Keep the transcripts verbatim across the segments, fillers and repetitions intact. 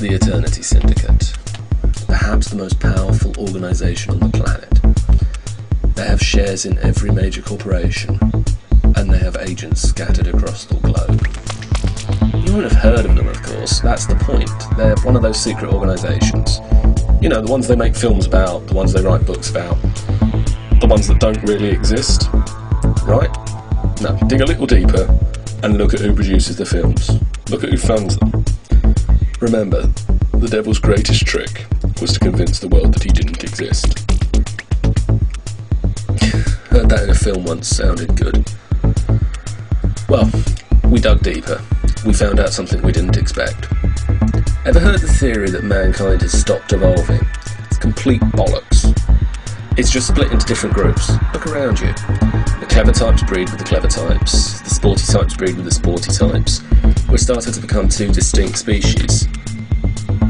The Eternity Syndicate, perhaps the most powerful organisation on the planet. They have shares in every major corporation, and they have agents scattered across the globe. You won't have heard of them, of course, that's the point. They're one of those secret organisations. You know, the ones they make films about, the ones they write books about, the ones that don't really exist, right? Now, dig a little deeper and look at who produces the films. Look at who funds them. Remember, the devil's greatest trick was to convince the world that he didn't exist. Heard that in a film once, sounded good. Well, we dug deeper. We found out something we didn't expect. Ever heard the theory that mankind has stopped evolving? It's complete bollocks. It's just split into different groups. Look around you. The clever types breed with the clever types. The sporty types breed with the sporty types. We're starting to become two distinct species.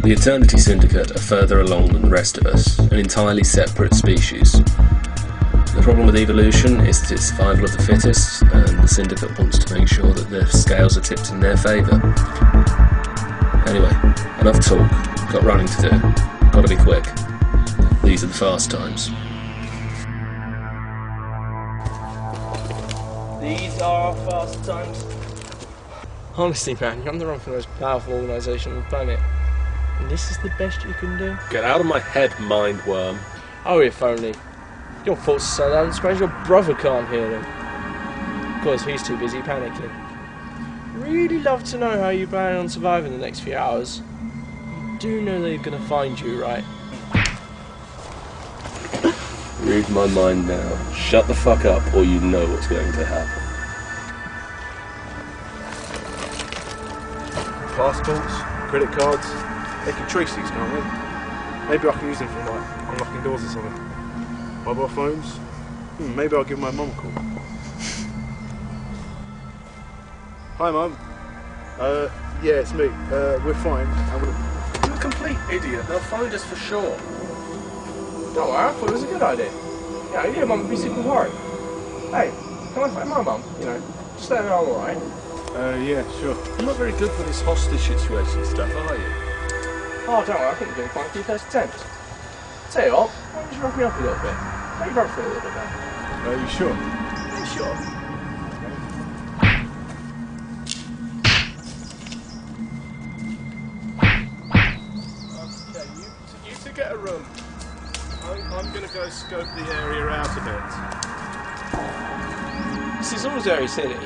The Eternity Syndicate are further along than the rest of us, an entirely separate species. The problem with evolution is that it's survival of the fittest, and the Syndicate wants to make sure that the scales are tipped in their favour. Anyway, enough talk. Got running to do. Gotta be quick. These are the fast times. These are our fast times. Honestly, man, you're on the run for the most powerful organisation on the planet. And this is the best you can do? Get out of my head, mind worm. Oh, if only. Your thoughts are so loud and strange, your brother can't hear them. Of course, he's too busy panicking. Really love to know how you plan on surviving the next few hours. You do know they're going to find you, right? Read my mind now. Shut the fuck up, or you know what's going to happen. Passports, credit cards, they can trace these, can't they? Maybe I can use them for like unlocking doors or something. Mobile phones? Hmm, maybe I'll give my mum a call. Hi mum. Uh, yeah, it's me. Uh, we're fine. I'm gonna... You're a complete idiot. They'll find us for sure. Oh, I thought it was a good idea. Yeah, I knew mum would be super worried. Hey, can I find my mum? You know, just let her know I'm alright. Uh, yeah, sure. You're not very good for this hostage situation stuff, are you? Oh, don't worry, I think you're doing fine. Keep those attempts. Tell you what, why don't you rock me up a little bit? Let me run for a little bit. Are you sure? Yeah, sure. Okay, you, you two get a room. I'm, I'm going to go scope the area out a bit. This is Salisbury City.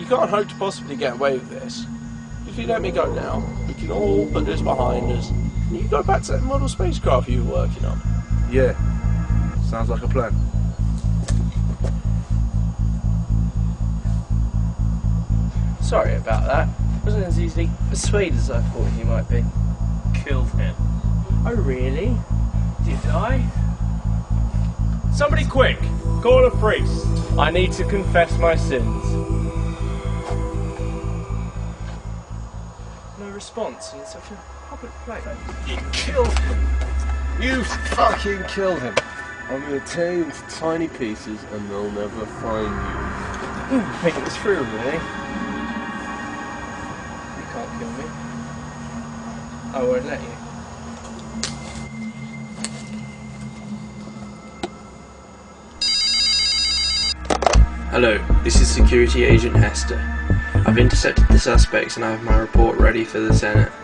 You can't hope to possibly get away with this. If you let me go now, we can all put this behind us. And you go back to that model spacecraft you were working on. Yeah, sounds like a plan. Sorry about that. Wasn't as easily persuaded as I thought you might be. Killed him. Oh really? Did I? Somebody quick! Call a priest! I need to confess my sins. Response in such a public place. You killed him! You fucking killed him! I'm gonna tear you into tiny pieces and they'll never find you. Mm, think it's true, really. You can't kill me. I won't let you. Hello, this is Security Agent Hester. I've intercepted the suspects and I have my report ready for the Senate.